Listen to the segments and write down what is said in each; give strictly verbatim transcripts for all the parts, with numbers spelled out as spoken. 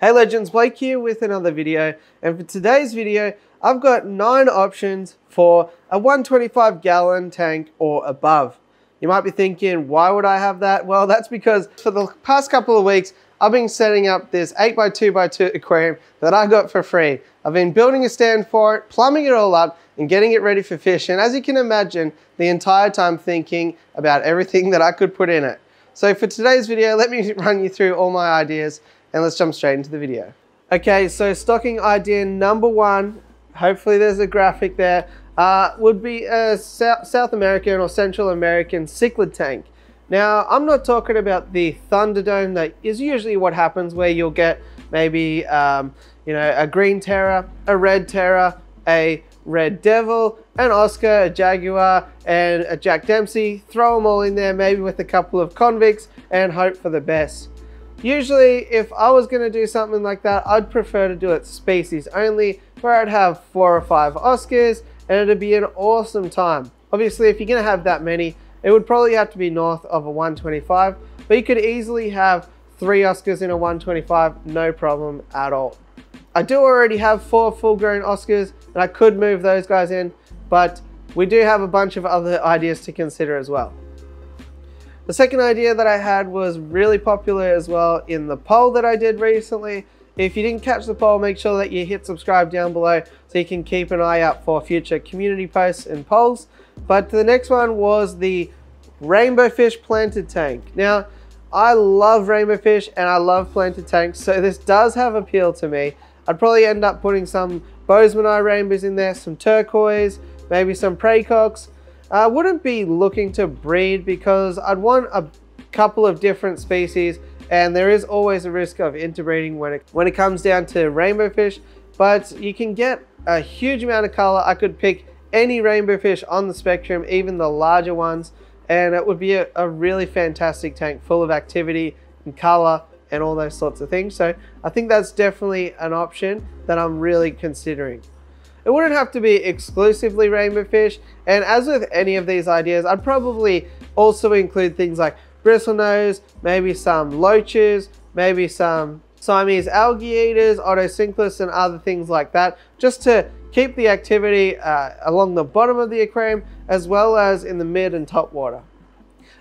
Hey legends, Blake here with another video, and for today's video I've got nine options for a one hundred twenty-five gallon tank or above. You might be thinking, why would I have that? Well, that's because for the past couple of weeks I've been setting up this eight by two by two aquarium that I got for free. I've been building a stand for it, plumbing it all up and getting it ready for fish, and as you can imagine, the entire time thinking about everything that I could put in it. So for today's video, let me run you through all my ideas and let's jump straight into the video. Okay, so stocking idea number one, hopefully there's a graphic there, uh, would be a South American or Central American cichlid tank. Now, I'm not talking about the Thunderdome. That is usually what happens, where you'll get maybe, um, you know, a green terror, a red terror, a red devil, an Oscar, a Jaguar, and a Jack Dempsey. Throw them all in there, maybe with a couple of convicts, and hope for the best. Usually, if I was going to do something like that, I'd prefer to do it species only, where I'd have four or five Oscars, and it'd be an awesome time. Obviously, if you're going to have that many, it would probably have to be north of a one twenty-five, but you could easily have three Oscars in a one twenty-five, no problem at all. I do already have four full-grown Oscars, and I could move those guys in, but we do have a bunch of other ideas to consider as well. The second idea that I had was really popular as well in the poll that I did recently. If you didn't catch the poll, make sure that you hit subscribe down below so you can keep an eye out for future community posts and polls. But the next one was the rainbow fish planted tank. Now, I love rainbow fish and I love planted tanks, so this does have appeal to me. I'd probably end up putting some Boesemani rainbows in there, some turquoise, maybe some praecox. I wouldn't be looking to breed because I'd want a couple of different species, and there is always a risk of interbreeding when it, when it comes down to rainbow fish, but you can get a huge amount of color. I could pick any rainbow fish on the spectrum, even the larger ones, and it would be a, a really fantastic tank full of activity and color and all those sorts of things. So I think that's definitely an option that I'm really considering. It wouldn't have to be exclusively rainbow fish, and as with any of these ideas, I'd probably also include things like bristlenose, maybe some loaches, maybe some Siamese algae eaters, autosynclus, and other things like that, just to keep the activity uh, along the bottom of the aquarium as well as in the mid and top water.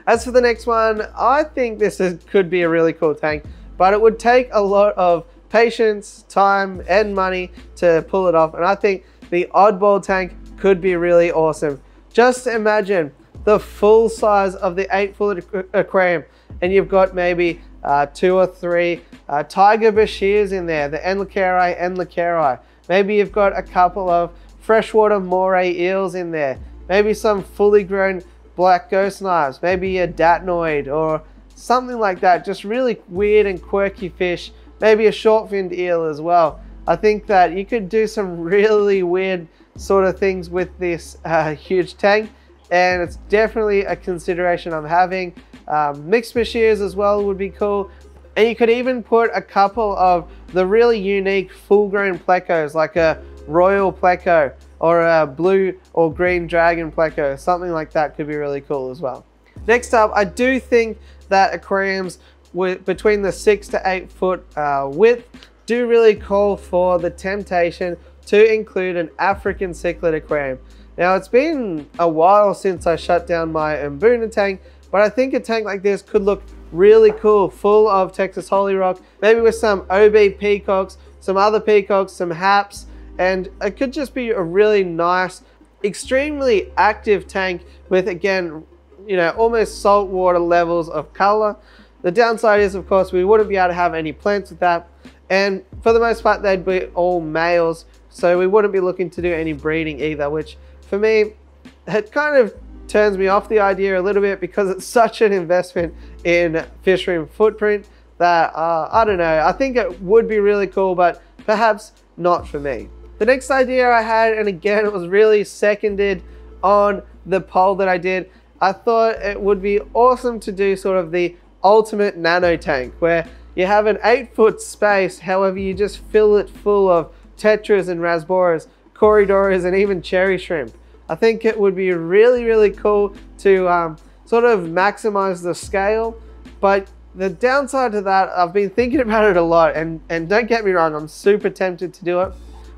As for the next one, I think this is, could be a really cool tank, but it would take a lot of patience, time, and money to pull it off, and I think the oddball tank could be really awesome. Just imagine the full size of the eight foot aquarium, and you've got maybe uh, two or three uh, tiger Bashirs in there, the Enlacari, Enlacari. Maybe you've got a couple of freshwater moray eels in there, maybe some fully grown black ghost knives, maybe a datnoid or something like that. Just really weird and quirky fish, maybe a short-finned eel as well. I think that you could do some really weird sort of things with this uh, huge tank, and it's definitely a consideration I'm having. Um, mixed Bashirs as well would be cool, and you could even put a couple of the really unique full-grown plecos, like a royal pleco or a blue or green dragon pleco. Something like that could be really cool as well. Next up, I do think that aquariums with between the six to eight foot uh, width do really call for the temptation to include an African cichlid aquarium. Now, it's been a while since I shut down my Mbuna tank, but I think a tank like this could look really cool, full of Texas holy rock, maybe with some O B peacocks, some other peacocks, some haps, and it could just be a really nice, extremely active tank with, again, you know, almost saltwater levels of color. The downside is, of course, we wouldn't be able to have any plants with that, and for the most part they'd be all males, so we wouldn't be looking to do any breeding either, which for me, it kind of turns me off the idea a little bit, because it's such an investment in fish room footprint that uh, I don't know, I think it would be really cool, but perhaps not for me. The next idea I had, and again it was really seconded on the poll that I did, I thought it would be awesome to do sort of the ultimate nano tank, where you have an eight foot space, however you just fill it full of tetras and rasboras, corydoras, and even cherry shrimp. I think it would be really really cool to um, sort of maximize the scale, but The downside to that, I've been thinking about it a lot, and, and don't get me wrong, I'm super tempted to do it.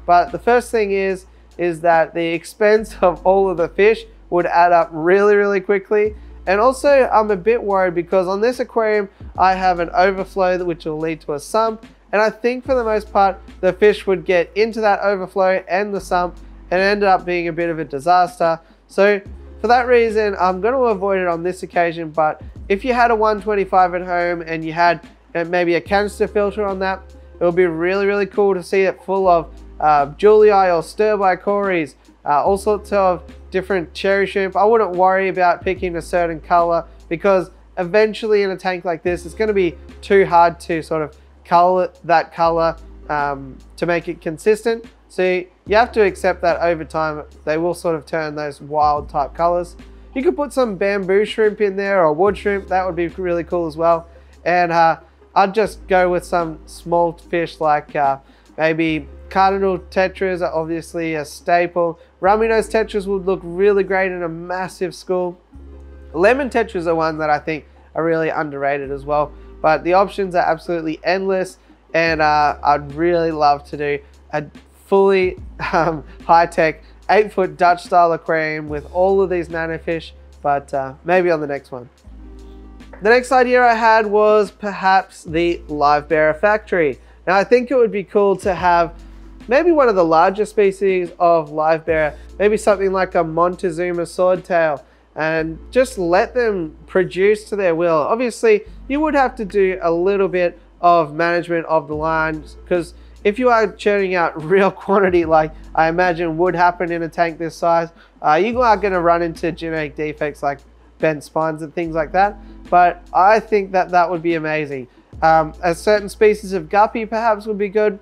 But the first thing is, is that the expense of all of the fish would add up really, really quickly. And also I'm a bit worried because on this aquarium, I have an overflow which will lead to a sump. And I think for the most part, the fish would get into that overflow and the sump and end up being a bit of a disaster. So for that reason, I'm going to avoid it on this occasion. But if you had a one twenty-five at home and you had maybe a canister filter on that, it would be really, really cool to see it full of uh, juli or stir by cories, uh, all sorts of different cherry shrimp. I wouldn't worry about picking a certain color because eventually in a tank like this, it's going to be too hard to sort of color that color um, to make it consistent. So you have to accept that over time, they will sort of turn those wild type colors. You could put some bamboo shrimp in there or wood shrimp. That would be really cool as well. And uh, I'd just go with some small fish like uh, maybe cardinal tetras are obviously a staple. Rummy nose tetras would look really great in a massive school. Lemon tetras are one that I think are really underrated as well. But the options are absolutely endless, and uh, I'd really love to do a fully um, high-tech eight-foot Dutch-style aquarium with all of these nano fish, but uh, maybe on the next one. The next idea I had was perhaps the live bearer factory. Now, I think it would be cool to have maybe one of the larger species of live bearer, maybe something like a Montezuma Swordtail, and just let them produce to their will. Obviously, you would have to do a little bit of management of the line, because if you are churning out real quantity, like I imagine would happen in a tank this size, uh, you are gonna run into genetic defects like bent spines and things like that. But I think that that would be amazing. Um, a certain species of guppy perhaps would be good.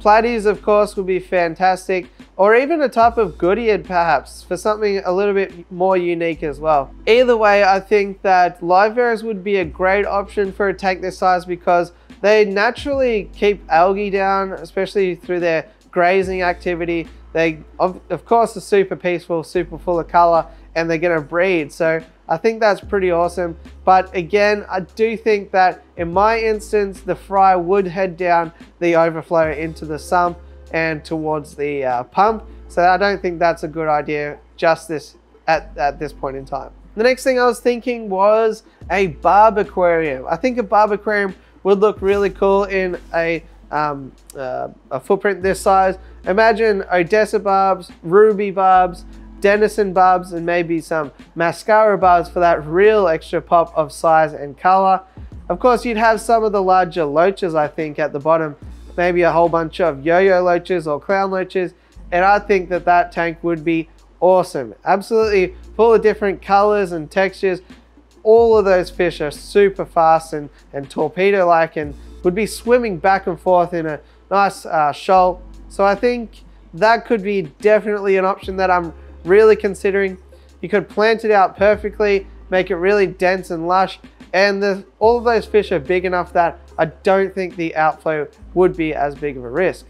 Platies, of course, would be fantastic, or even a type of goodeid perhaps, for something a little bit more unique as well. Either way, I think that live bearers would be a great option for a tank this size because they naturally keep algae down, especially through their grazing activity. They, of, of course, are super peaceful, super full of color, and they're gonna breed. So I think that's pretty awesome. But again, I do think that in my instance, the fry would head down the overflow into the sump and towards the uh, pump. So I don't think that's a good idea just this at, at this point in time. The next thing I was thinking was a barb aquarium. I think a barb aquarium would look really cool in a, um, uh, a footprint this size. Imagine Odessa barbs, Ruby barbs, Denison barbs, and maybe some mascara barbs for that real extra pop of size and color. Of course, you'd have some of the larger loaches, I think, at the bottom, maybe a whole bunch of yo-yo loaches or clown loaches. And I think that that tank would be awesome. Absolutely full of different colors and textures. All of those fish are super fast and, and torpedo-like and would be swimming back and forth in a nice uh, shoal. So I think that could be definitely an option that I'm really considering. You could plant it out perfectly, make it really dense and lush, and the, all of those fish are big enough that I don't think the outflow would be as big of a risk.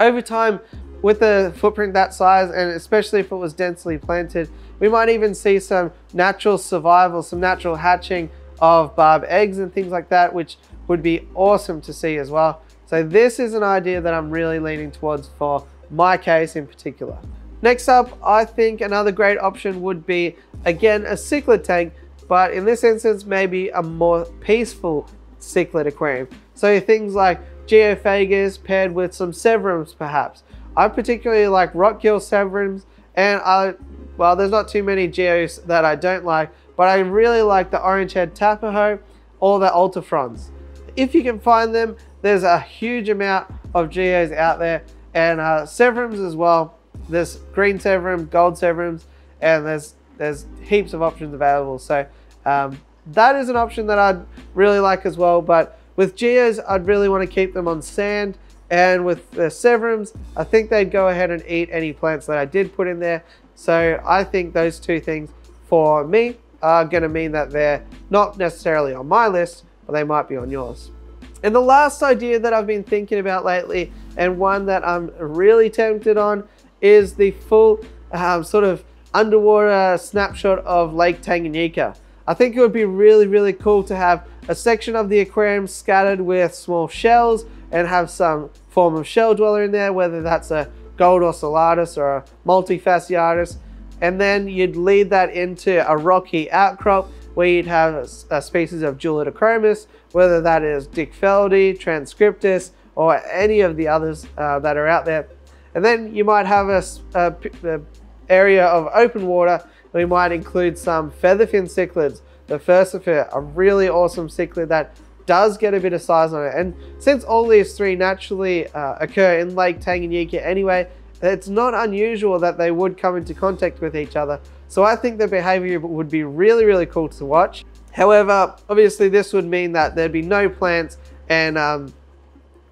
Over time, with a footprint that size, and especially if it was densely planted, we might even see some natural survival, some natural hatching of barb eggs and things like that, which would be awesome to see as well. So this is an idea that I'm really leaning towards for my case in particular. Next up, I think another great option would be, again, a cichlid tank, but in this instance, maybe a more peaceful cichlid aquarium. So things like geophagus paired with some severums, perhaps. I particularly like rockgill severums, and I, well, there's not too many geos that I don't like, but I really like the orange-head tapaho or the ultrafrons. If you can find them, there's a huge amount of geos out there, and uh, severums as well. There's green severum, gold severums, and there's there's heaps of options available. So um, that is an option that I'd really like as well. But with geos, I'd really want to keep them on sand. And with the severums, I think they'd go ahead and eat any plants that I did put in there. So I think those two things for me are going to mean that they're not necessarily on my list, but they might be on yours. And the last idea that I've been thinking about lately, and one that I'm really tempted on, is the full um, sort of underwater snapshot of Lake Tanganyika. I think it would be really, really cool to have a section of the aquarium scattered with small shells and have some form of shell dweller in there, whether that's a gold ocellatus or a multifasciatus. And then you'd lead that into a rocky outcrop where you'd have a, a species of Julidochromis, whether that is Dickfeldi, Transcriptus, or any of the others uh, that are out there. And then you might have a, a, a area of open water. We might include some featherfin cichlids. The furcifer, a really awesome cichlid that does get a bit of size on it. And since all these three naturally uh, occur in Lake Tanganyika anyway, it's not unusual that they would come into contact with each other. So I think the behavior would be really, really cool to watch. However, obviously this would mean that there'd be no plants and um,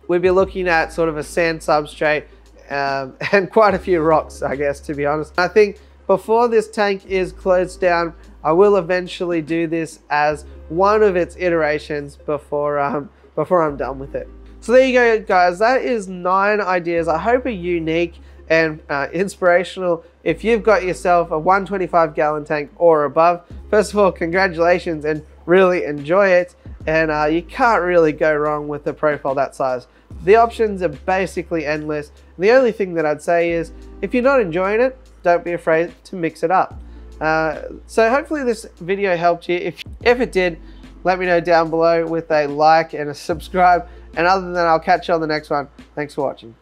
we'd be looking at sort of a sand substrate um, and quite a few rocks, I guess, to be honest. I think before this tank is closed down, I will eventually do this as one of its iterations before um, before I'm done with it. So there you go, guys. That is nine ideas I hope are unique and uh, inspirational. If you've got yourself a one twenty-five gallon tank or above, first of all, congratulations and really enjoy it. And uh, you can't really go wrong with a profile that size. The options are basically endless. The only thing that I'd say is, if you're not enjoying it, don't be afraid to mix it up. Uh, so hopefully this video helped you. If, if it did, let me know down below with a like and a subscribe. And other than that, I'll catch you on the next one. Thanks for watching.